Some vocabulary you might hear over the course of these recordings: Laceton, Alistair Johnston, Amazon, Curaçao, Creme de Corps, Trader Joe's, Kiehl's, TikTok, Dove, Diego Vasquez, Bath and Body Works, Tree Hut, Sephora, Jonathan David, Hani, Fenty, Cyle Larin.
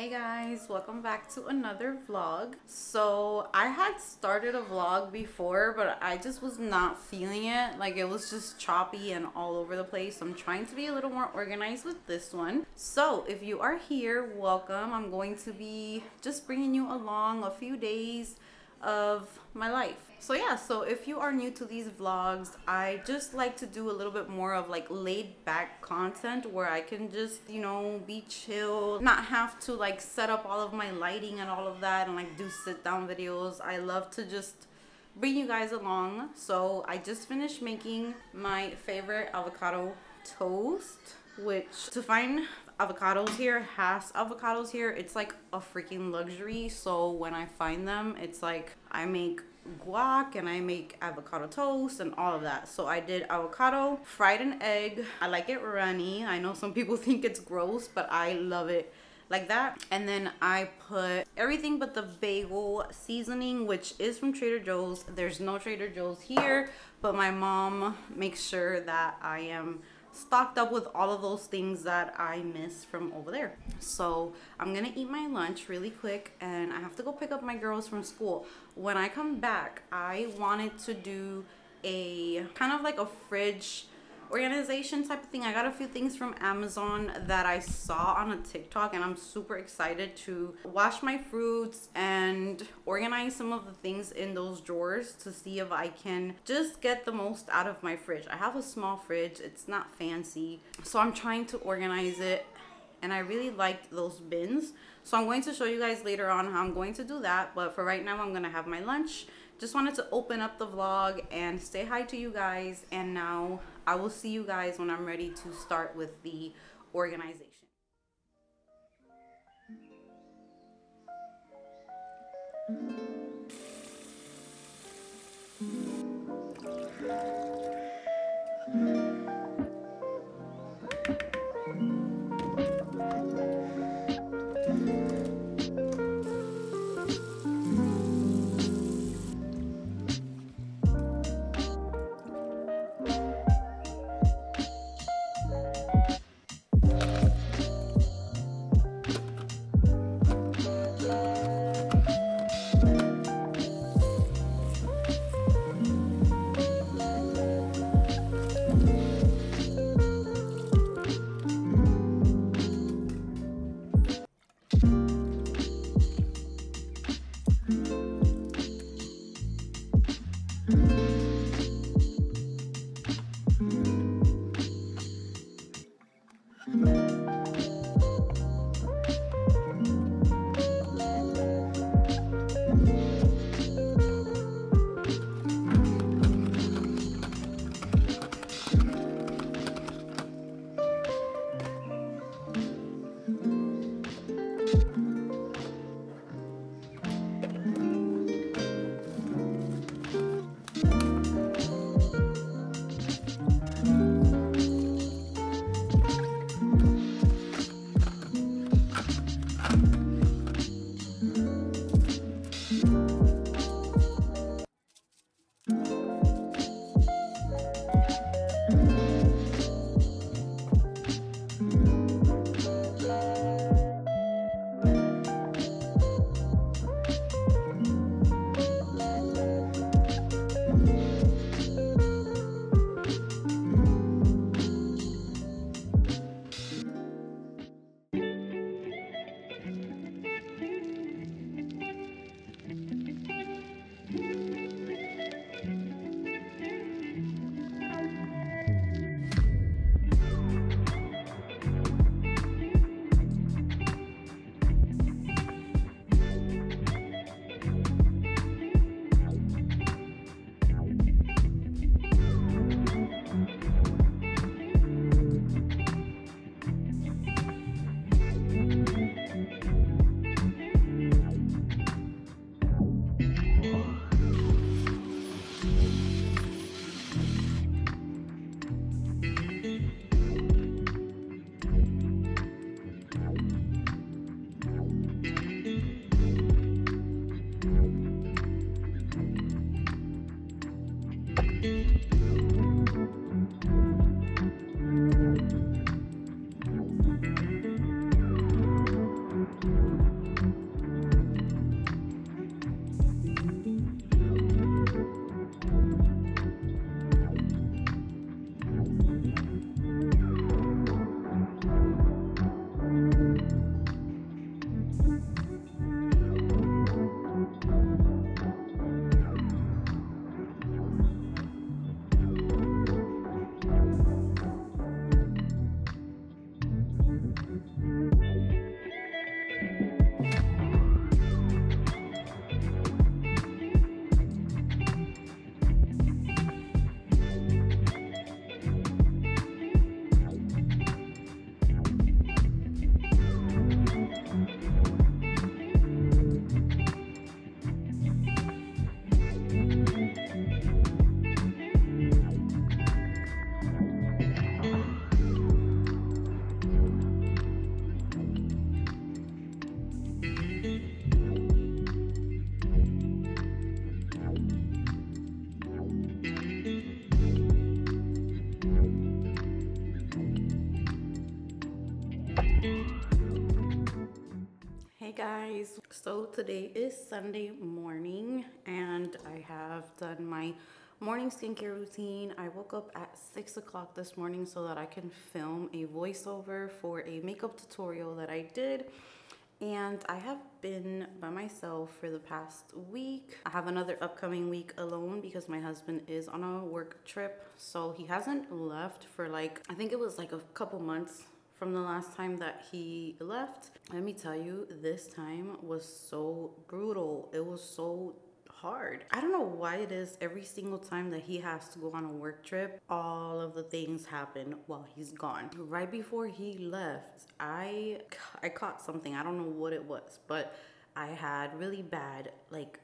Hey guys, welcome back to another vlog. So I had started a vlog before, but I just was not feeling it. Like, it was just choppy and all over the place. So I'm trying to be a little more organized with this one. So if you are here, welcome. I'm going to be just bringing you along a few days of my life. So yeah, so if you are new to these vlogs, I just like to do a little bit more of like laid back content where I can just, you know, be chill, not have to like set up all of my lighting and all of that and like do sit down videos. I love to just bring you guys along. So I just finished making my favorite avocado toast, which to find avocados here, Hass avocados here, it's like a freaking luxury. So when I find them, it's like I make guac and I make avocado toast and all of that. So I did avocado, fried an egg. I like it runny. I know some people think it's gross, but I love it like that. And then I put everything but the bagel seasoning, which is from Trader Joe's. There's no Trader Joe's here, but my mom makes sure that I am stocked up with all of those things that I miss from over there. So I'm gonna eat my lunch really quick, and I have to go pick up my girls from school. When I come back, I wanted to do a kind of like a fridge organization type of thing. I got a few things from Amazon that I saw on a TikTok, and I'm super excited to wash my fruits and organize some of the things in those drawers to see if I can just get the most out of my fridge. I have a small fridge, it's not fancy, so I'm trying to organize it, and I really liked those bins. So I'm going to show you guys later on how I'm going to do that, but for right now I'm gonna have my lunch. Just wanted to open up the vlog and say hi to you guys, and now I will see you guys when I'm ready to start with the organization. Hey guys, so today is Sunday morning and I have done my morning skincare routine. I woke up at 6 o'clock this morning so that I can film a voiceover for a makeup tutorial that I did, and I have been by myself for the past week. I have another upcoming week alone because my husband is on a work trip, so he hasn't left for like, I think it was like a couple months from the last time that he left. Let me tell you, this time was so brutal. It was so hard. I don't know why it is every single time that he has to go on a work trip, all of the things happen while he's gone. Right before he left, I caught something. I don't know what it was, but I had really bad like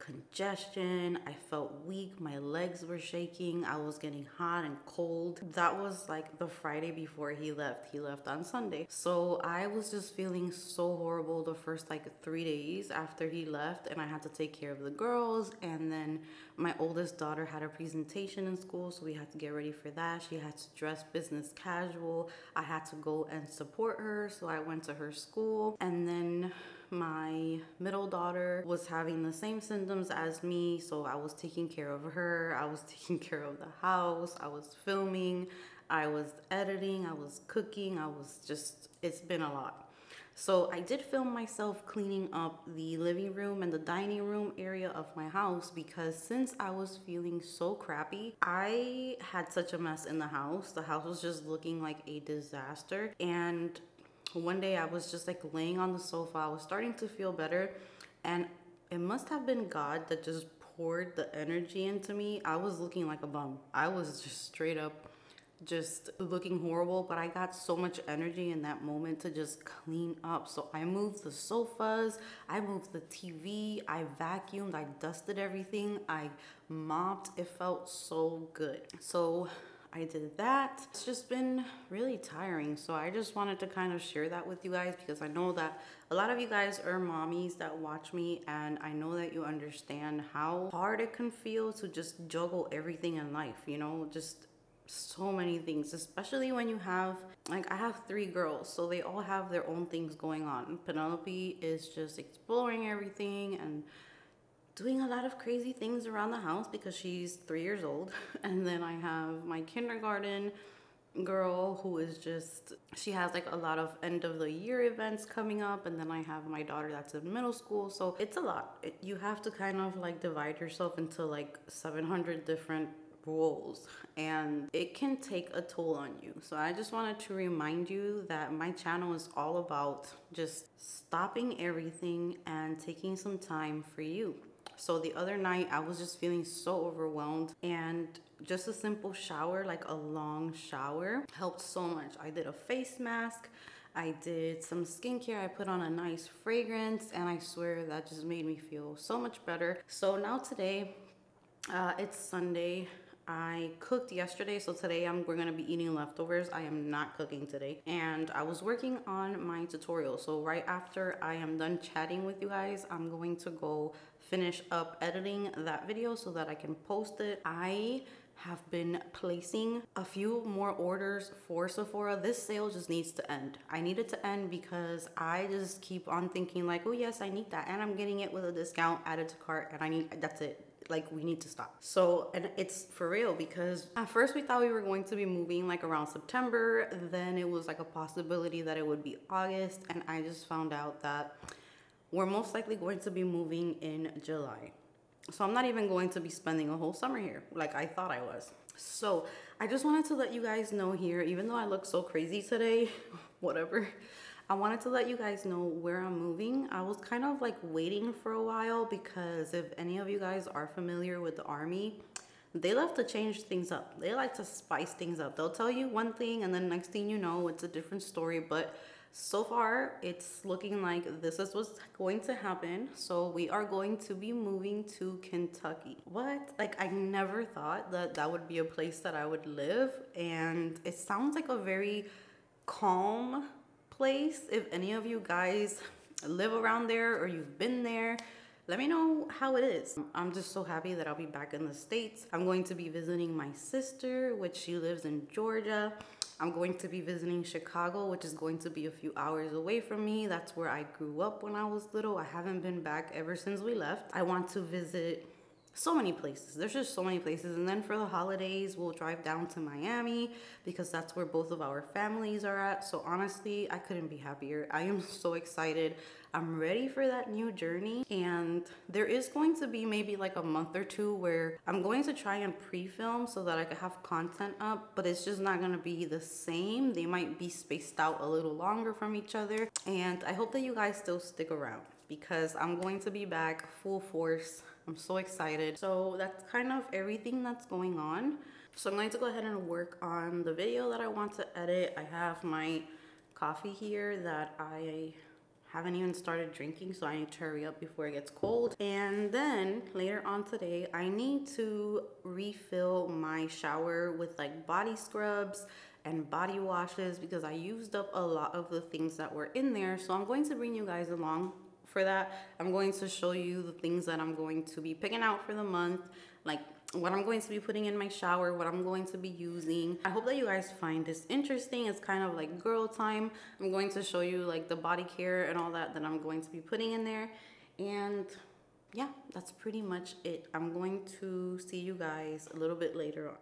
congestion. I felt weak, my legs were shaking, I was getting hot and cold. That was like the Friday before he left. He left on Sunday, so I was just feeling so horrible the first like 3 days after he left, and I had to take care of the girls, and then my oldest daughter had a presentation in school, so we had to get ready for that. She had to dress business casual. I had to go and support her, so I went to her school. And then my middle daughter was having the same symptoms as me, so I was taking care of her, I was taking care of the house, I was filming, I was editing, I was cooking, I was just, it's been a lot. So I did film myself cleaning up the living room and the dining room area of my house, because since I was feeling so crappy, I had such a mess in the house. The house was just looking like a disaster. And one day I was just like laying on the sofa, I was starting to feel better, and it must have been God that just poured the energy into me. I was looking like a bum. I was just straight up just looking horrible, but I got so much energy in that moment to just clean up. So I moved the sofas, I moved the TV, I vacuumed, I dusted everything, I mopped. It felt so good. So I did that. It's just been really tiring, so I just wanted to kind of share that with you guys, because I know that a lot of you guys are mommies that watch me, and I know that you understand how hard it can feel to just juggle everything in life, you know, just so many things, especially when you have, like, I have three girls, so they all have their own things going on. Penelope is just exploring everything and doing a lot of crazy things around the house because she's 3 years old. And then I have my kindergarten girl who is just, she has like a lot of end of the year events coming up. And then I have my daughter that's in middle school. So it's a lot. You have to kind of like divide yourself into like 700 different roles, and it can take a toll on you. So I just wanted to remind you that my channel is all about just stopping everything and taking some time for you. So the other night I was just feeling so overwhelmed, and just a simple shower, like a long shower, helped so much. I did a face mask, I did some skincare, I put on a nice fragrance, and I swear that just made me feel so much better. So now today, it's Sunday. I cooked yesterday, so today we're gonna be eating leftovers. I am not cooking today. And I was working on my tutorial, so right after I am done chatting with you guys, I'm going to go finish up editing that video so that I can post it. I have been placing a few more orders for Sephora. This sale just needs to end. I need it to end because I just keep on thinking like, oh yes, I need that, and I'm getting it with a discount, added to cart, and I need, that's it. Like, we need to stop. So, and it's for real, because at first we thought we were going to be moving like around September, then it was like a possibility that it would be August, and I just found out that we're most likely going to be moving in July. So I'm not even going to be spending a whole summer here like I thought I was. So I just wanted to let you guys know here, even though I look so crazy today, whatever, I wanted to let you guys know where I'm moving. I was kind of like waiting for a while because if any of you guys are familiar with the Army, they love to change things up. They like to spice things up. They'll tell you one thing and then next thing you know, it's a different story. But so far, it's looking like this is what's going to happen. So we are going to be moving to Kentucky. What? Like, I never thought that that would be a place that I would live. And it sounds like a very calm place. If any of you guys live around there or you've been there, let me know how it is. I'm just so happy that I'll be back in the States. I'm going to be visiting my sister, which she lives in Georgia, I'm going to be visiting Chicago, which is going to be a few hours away from me. That's where I grew up when I was little. I haven't been back ever since we left. I want to visit so many places. There's just so many places. And then for the holidays, we'll drive down to Miami because that's where both of our families are at. So honestly, I couldn't be happier. I am so excited. I'm ready for that new journey. And there is going to be maybe like a month or two where I'm going to try and pre-film so that I could have content up, but it's just not gonna be the same. They might be spaced out a little longer from each other. And I hope that you guys still stick around, because I'm going to be back full force. I'm so excited. So that's kind of everything that's going on. So I'm going to go ahead and work on the video that I want to edit. I have my coffee here that I haven't even started drinking, so I need to hurry up before it gets cold. And then later on today, I need to refill my shower with like body scrubs and body washes because I used up a lot of the things that were in there. So I'm going to bring you guys along for that. I'm going to show you the things that I'm going to be picking out for the month, like what I'm going to be putting in my shower, what I'm going to be using. I hope that you guys find this interesting. It's kind of like girl time. I'm going to show you like the body care and all that that I'm going to be putting in there. And yeah, that's pretty much it. I'm going to see you guys a little bit later on.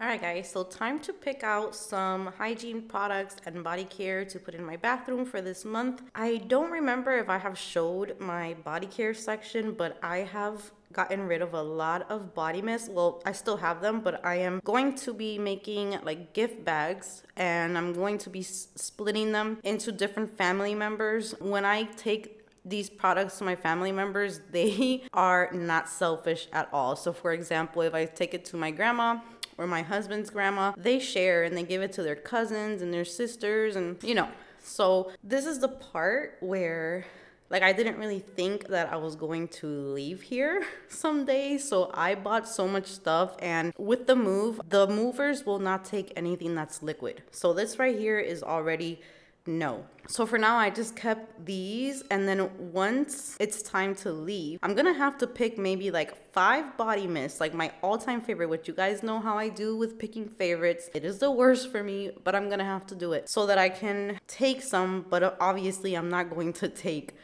Alright guys, so time to pick out some hygiene products and body care to put in my bathroom for this month. I don't remember if I have showed my body care section, but I have gotten rid of a lot of body mist. Well, I still have them, but I am going to be making like gift bags, and I'm going to be splitting them into different family members. When I take these products to my family members, they are not selfish at all. So for example, if I take it to my grandma or my husband's grandma, they share and they give it to their cousins and their sisters, and you know. So this is the part where like I didn't really think that I was going to leave here someday, so I bought so much stuff. And with the move, the movers will not take anything that's liquid. So this right here is already no. So for now, I just kept these, and then once it's time to leave, I'm gonna have to pick maybe like 5 body mists, like my all-time favorite, which you guys know how I do with picking favorites. It is the worst for me, but I'm gonna have to do it so that I can take some, but obviously I'm not going to take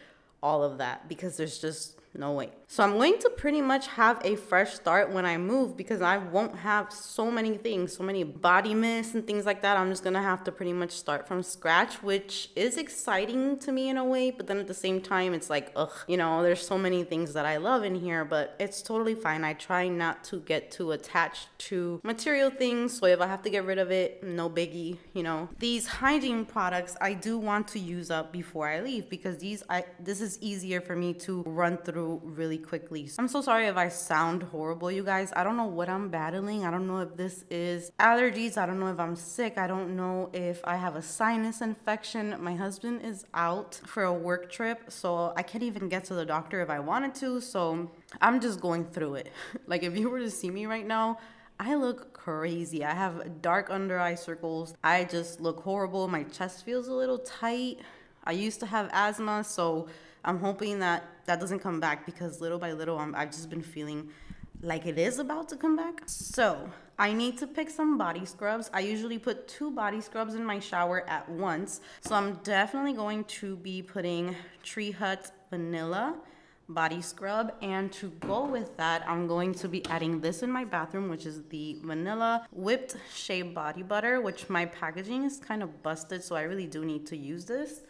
all of that because there's just no way. So I'm going to pretty much have a fresh start when I move, because I won't have so many things, so many body mists and things like that. I'm just gonna have to pretty much start from scratch, which is exciting to me in a way, but then at the same time it's like, ugh, you know, there's so many things that I love in here, but it's totally fine. I try not to get too attached to material things, so if I have to get rid of it, no biggie, you know. These hygiene products I do want to use up before I leave, because this is easier for me to run through really quickly. I'm so sorry if I sound horrible, you guys. I don't know what I'm battling. I don't know if this is allergies. I don't know if I'm sick. I don't know if I have a sinus infection. My husband is out for a work trip, so I can't even get to the doctor if I wanted to. So I'm just going through it. Like if you were to see me right now, I look crazy. I have dark under eye circles. I just look horrible. My chest feels a little tight. I used to have asthma, so I'm hoping that that doesn't come back, because little by little, I've just been feeling like it is about to come back. So I need to pick some body scrubs. I usually put 2 body scrubs in my shower at once. So I'm definitely going to be putting Tree Hut Vanilla Body Scrub. And to go with that, I'm going to be adding this in my bathroom, which is the Vanilla Whipped Shea Body Butter, which my packaging is kind of busted, so I really do need to use this.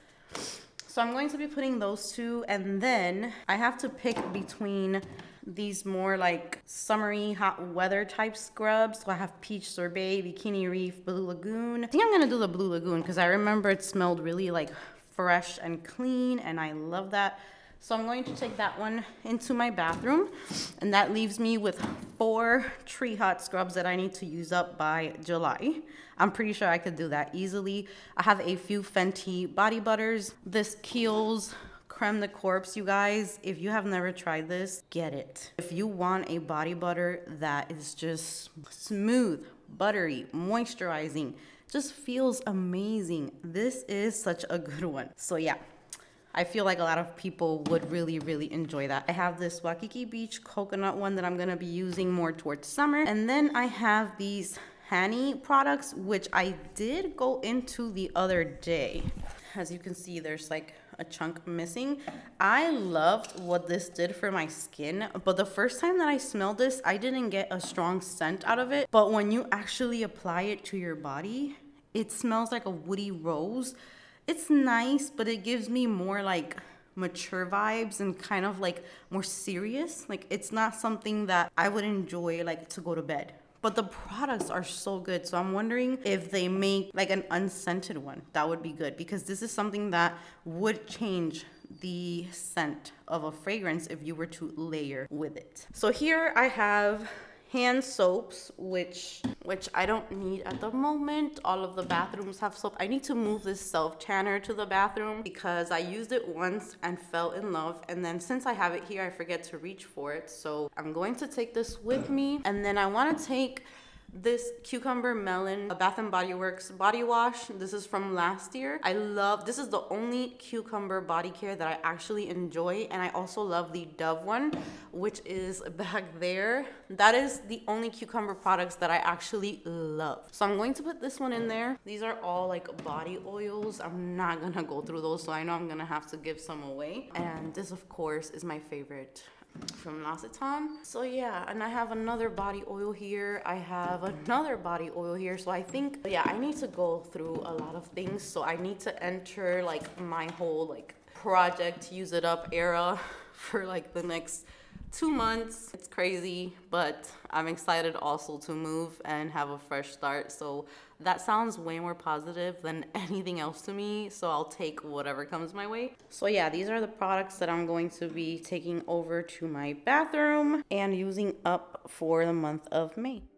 So I'm going to be putting those two, and then I have to pick between these more like summery hot weather type scrubs. So I have Peach Sorbet, Bikini Reef, Blue Lagoon. I think I'm gonna do the Blue Lagoon because I remember it smelled really like fresh and clean, and I love that. So I'm going to take that one into my bathroom, and that leaves me with 4 Tree Hut scrubs that I need to use up by July. I'm pretty sure I could do that easily. I have a few Fenty body butters, this Kiehl's Creme de Corps, you guys. If you have never tried this, get it. If you want a body butter that is just smooth, buttery, moisturizing, just feels amazing, this is such a good one. So yeah, I feel like a lot of people would really, really enjoy that. I have this Waikiki Beach coconut one that I'm gonna be using more towards summer. And then I have these Hani products, which I did go into the other day. As you can see, there's like a chunk missing. I loved what this did for my skin, but the first time that I smelled this, I didn't get a strong scent out of it. But when you actually apply it to your body, it smells like a woody rose. It's nice, but it gives me more like mature vibes and kind of like more serious. Like it's not something that I would enjoy like to go to bed. But the products are so good. So I'm wondering if they make like an unscented one. That would be good because this is something that would change the scent of a fragrance if you were to layer with it. So here I have hand soaps, which I don't need at the moment. All of the bathrooms have soap. I need to move this self tanner to the bathroom because I used it once and fell in love. And then since I have it here, I forget to reach for it. So I'm going to take this with me. And then I want to take this cucumber melon Bath and Body Works body wash. This is from last year. I love this. Is the only cucumber body care that I actually enjoy, and I also love the Dove one, which is back there. That is the only cucumber products that I actually love. So I'm going to put this one in there. These are all like body oils. I'm not gonna go through those, so I know I'm gonna have to give some away. And this, of course, is my favorite from Laceton. So yeah, and I have another body oil here. I have another body oil here. So I think, yeah, I need to go through a lot of things. So I need to enter like my whole like project use it up era for like the next 2 months. It's crazy, but I'm excited also to move and have a fresh start. So that sounds way more positive than anything else to me. So I'll take whatever comes my way. So yeah, these are the products that I'm going to be taking over to my bathroom and using up for the month of May.